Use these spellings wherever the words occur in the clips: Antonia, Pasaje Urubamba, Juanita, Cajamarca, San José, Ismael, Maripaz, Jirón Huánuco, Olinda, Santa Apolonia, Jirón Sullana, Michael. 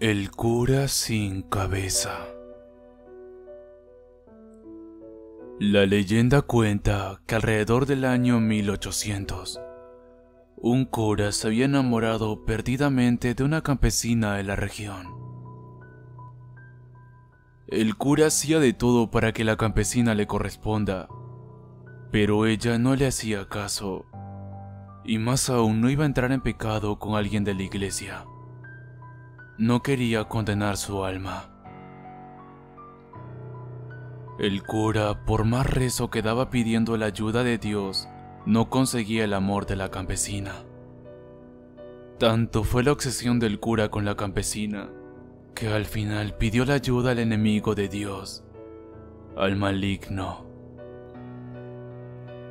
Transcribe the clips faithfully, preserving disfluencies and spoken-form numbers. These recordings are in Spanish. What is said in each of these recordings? El cura sin cabeza. La leyenda cuenta que alrededor del año mil ochocientos, un cura se había enamorado perdidamente de una campesina de la región. El cura hacía de todo para que la campesina le corresponda, pero ella no le hacía caso, y más aún no iba a entrar en pecado con alguien de la iglesia. No quería condenar su alma. El cura, por más rezo que daba pidiendo la ayuda de Dios, no conseguía el amor de la campesina. Tanto fue la obsesión del cura con la campesina, que al final pidió la ayuda al enemigo de Dios, al maligno.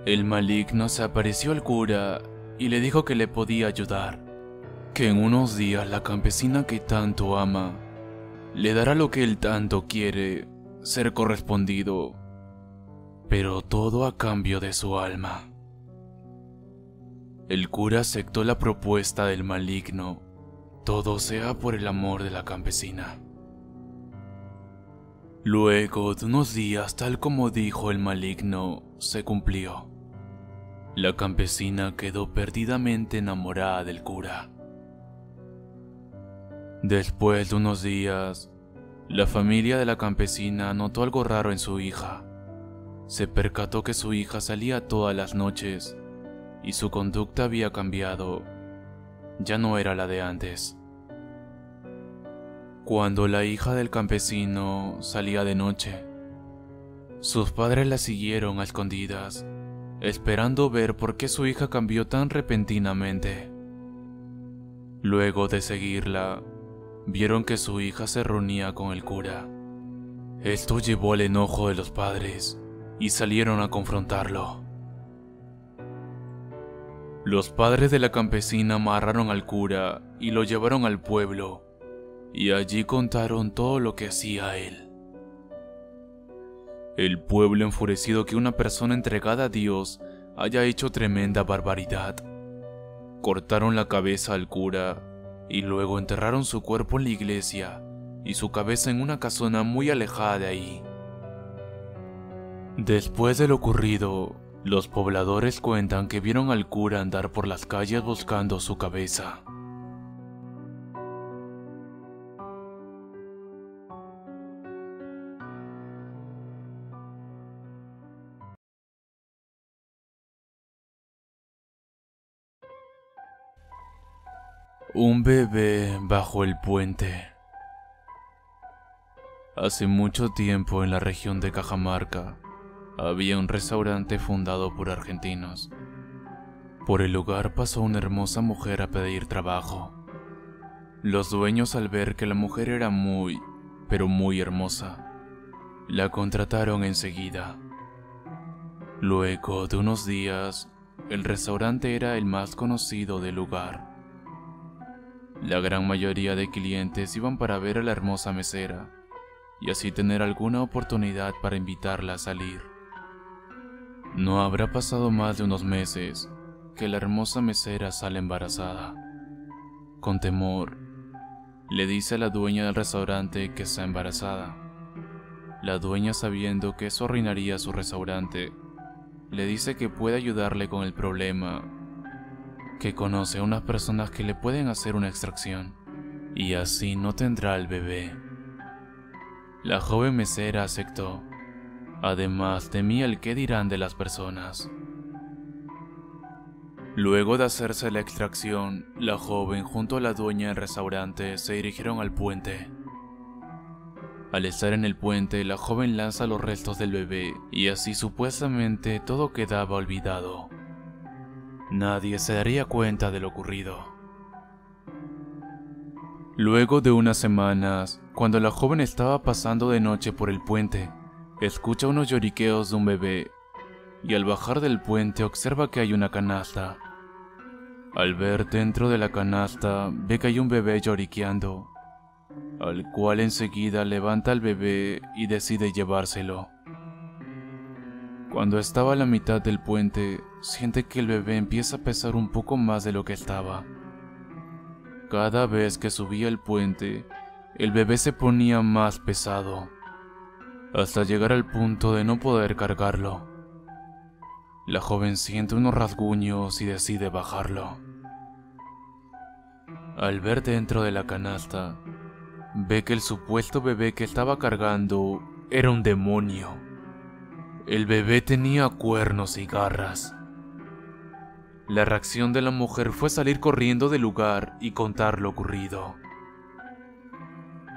El maligno se apareció al cura y le dijo que le podía ayudar, que en unos días la campesina que tanto ama le dará lo que él tanto quiere, ser correspondido, pero todo a cambio de su alma. El cura aceptó la propuesta del maligno, todo sea por el amor de la campesina. Luego de unos días, tal como dijo el maligno, se cumplió. La campesina quedó perdidamente enamorada del cura. Después de unos días, la familia de la campesina notó algo raro en su hija. Se percató que su hija salía todas las noches y su conducta había cambiado. Ya no era la de antes. Cuando la hija del campesino salía de noche, sus padres la siguieron a escondidas, esperando ver por qué su hija cambió tan repentinamente. Luego de seguirla, vieron que su hija se reunía con el cura. Esto llevó al enojo de los padres y salieron a confrontarlo. Los padres de la campesina amarraron al cura y lo llevaron al pueblo, y allí contaron todo lo que hacía él. El pueblo enfurecido que una persona entregada a Dios haya hecho tremenda barbaridad. Cortaron la cabeza al cura y luego enterraron su cuerpo en la iglesia y su cabeza en una casona muy alejada de ahí. Después de lo ocurrido, los pobladores cuentan que vieron al cura andar por las calles buscando su cabeza. Un bebé bajo el puente. Hace mucho tiempo en la región de Cajamarca había un restaurante fundado por argentinos. Por el lugar pasó una hermosa mujer a pedir trabajo. Los dueños, al ver que la mujer era muy, pero muy hermosa, la contrataron enseguida. Luego de unos días, el restaurante era el más conocido del lugar. La gran mayoría de clientes iban para ver a la hermosa mesera y así tener alguna oportunidad para invitarla a salir. No habrá pasado más de unos meses que la hermosa mesera sale embarazada. Con temor, le dice a la dueña del restaurante que está embarazada. La dueña, sabiendo que eso arruinaría su restaurante, le dice que puede ayudarle con el problema, que conoce a unas personas que le pueden hacer una extracción, y así no tendrá el bebé. La joven mesera aceptó, además temía el qué dirán de las personas. Luego de hacerse la extracción, la joven junto a la dueña del restaurante se dirigieron al puente. Al estar en el puente, la joven lanza los restos del bebé, y así supuestamente todo quedaba olvidado. Nadie se daría cuenta de lo ocurrido. Luego de unas semanas, cuando la joven estaba pasando de noche por el puente, escucha unos lloriqueos de un bebé, y al bajar del puente observa que hay una canasta. Al ver dentro de la canasta, ve que hay un bebé lloriqueando, al cual enseguida levanta al bebé y decide llevárselo. Cuando estaba a la mitad del puente, siente que el bebé empieza a pesar un poco más de lo que estaba. Cada vez que subía el puente, el bebé se ponía más pesado, hasta llegar al punto de no poder cargarlo. La joven siente unos rasguños y decide bajarlo. Al ver dentro de la canasta, ve que el supuesto bebé que estaba cargando era un demonio. El bebé tenía cuernos y garras. La reacción de la mujer fue salir corriendo del lugar y contar lo ocurrido.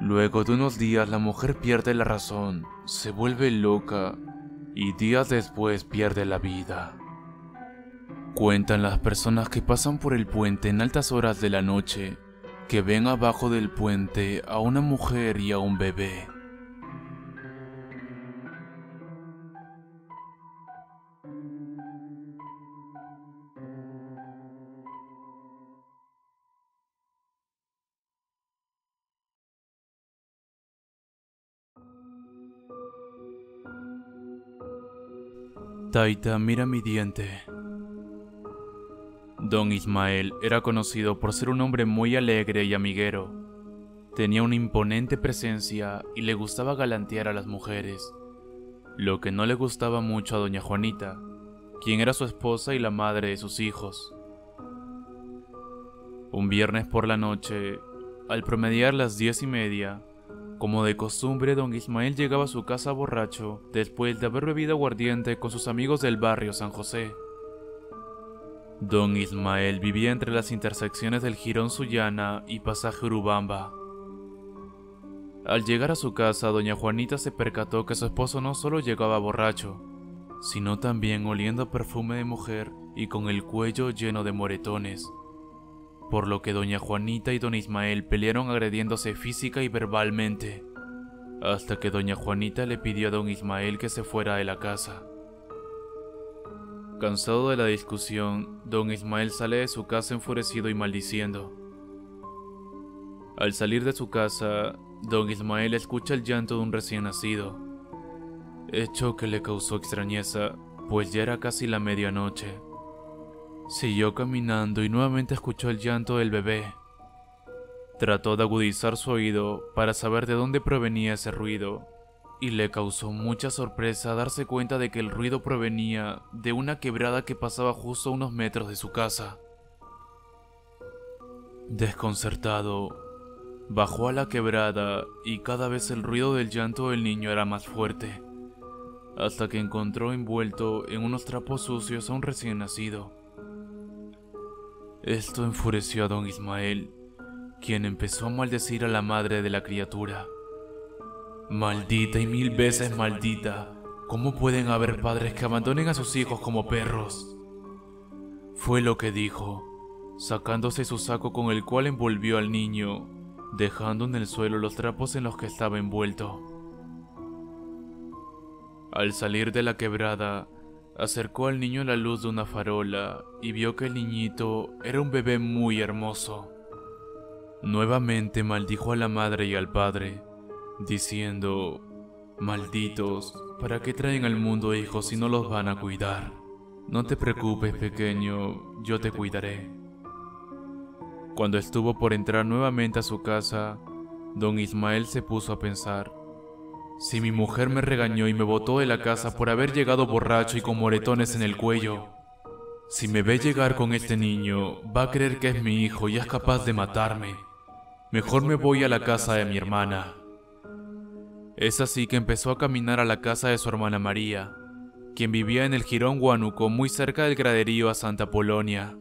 Luego de unos días la mujer pierde la razón, se vuelve loca y días después pierde la vida. Cuentan las personas que pasan por el puente en altas horas de la noche, que ven abajo del puente a una mujer y a un bebé. Taita, mira mi diente. Don Ismael era conocido por ser un hombre muy alegre y amiguero. Tenía una imponente presencia y le gustaba galantear a las mujeres, lo que no le gustaba mucho a doña Juanita, quien era su esposa y la madre de sus hijos. Un viernes por la noche, al promediar las diez y media, como de costumbre, don Ismael llegaba a su casa borracho después de haber bebido aguardiente con sus amigos del barrio San José. Don Ismael vivía entre las intersecciones del Jirón Sullana y Pasaje Urubamba. Al llegar a su casa, doña Juanita se percató que su esposo no solo llegaba borracho, sino también oliendo a perfume de mujer y con el cuello lleno de moretones, por lo que doña Juanita y don Ismael pelearon agrediéndose física y verbalmente, hasta que doña Juanita le pidió a don Ismael que se fuera de la casa. Cansado de la discusión, don Ismael sale de su casa enfurecido y maldiciendo. Al salir de su casa, don Ismael escucha el llanto de un recién nacido, hecho que le causó extrañeza, pues ya era casi la medianoche. Siguió caminando y nuevamente escuchó el llanto del bebé. Trató de agudizar su oído para saber de dónde provenía ese ruido, y le causó mucha sorpresa darse cuenta de que el ruido provenía de una quebrada que pasaba justo a unos metros de su casa. Desconcertado, bajó a la quebrada y cada vez el ruido del llanto del niño era más fuerte, hasta que encontró envuelto en unos trapos sucios a un recién nacido. Esto enfureció a don Ismael, quien empezó a maldecir a la madre de la criatura. Maldita y mil veces maldita, ¿cómo pueden haber padres que abandonen a sus hijos como perros? Fue lo que dijo, sacándose su saco con el cual envolvió al niño, dejando en el suelo los trapos en los que estaba envuelto. Al salir de la quebrada, acercó al niño a la luz de una farola y vio que el niñito era un bebé muy hermoso. Nuevamente maldijo a la madre y al padre, diciendo: malditos, ¿para qué traen al mundo hijos si no los van a cuidar? No te preocupes, pequeño, yo te cuidaré. Cuando estuvo por entrar nuevamente a su casa, don Ismael se puso a pensar: si mi mujer me regañó y me botó de la casa por haber llegado borracho y con moretones en el cuello, si me ve llegar con este niño, va a creer que es mi hijo y es capaz de matarme. Mejor me voy a la casa de mi hermana. Es así que empezó a caminar a la casa de su hermana María, quien vivía en el Jirón Huánuco, muy cerca del graderío a Santa Apolonia.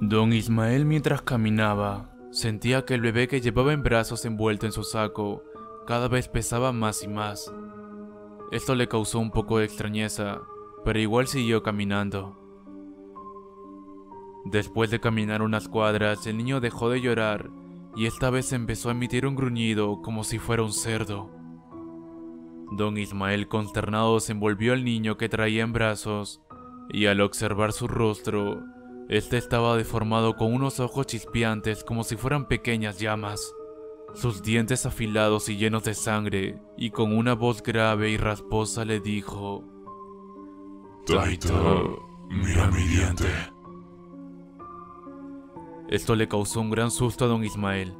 Don Ismael, mientras caminaba, sentía que el bebé que llevaba en brazos envuelto en su saco cada vez pesaba más y más. Esto le causó un poco de extrañeza, pero igual siguió caminando. Después de caminar unas cuadras, el niño dejó de llorar y esta vez empezó a emitir un gruñido como si fuera un cerdo. Don Ismael, consternado, desenvolvió al niño que traía en brazos, y al observar su rostro, este estaba deformado con unos ojos chispeantes como si fueran pequeñas llamas, sus dientes afilados y llenos de sangre, y con una voz grave y rasposa le dijo: Taita, mira mi diente. Esto le causó un gran susto a don Ismael,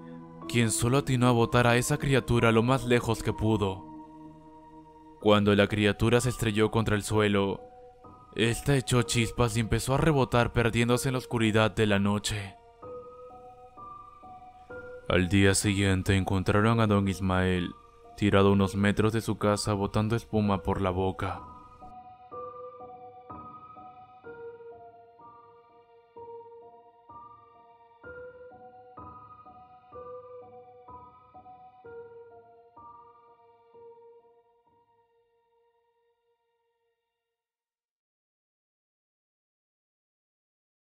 quien solo atinó a botar a esa criatura lo más lejos que pudo. Cuando la criatura se estrelló contra el suelo, esta echó chispas y empezó a rebotar, perdiéndose en la oscuridad de la noche. Al día siguiente encontraron a don Ismael tirado a unos metros de su casa, botando espuma por la boca.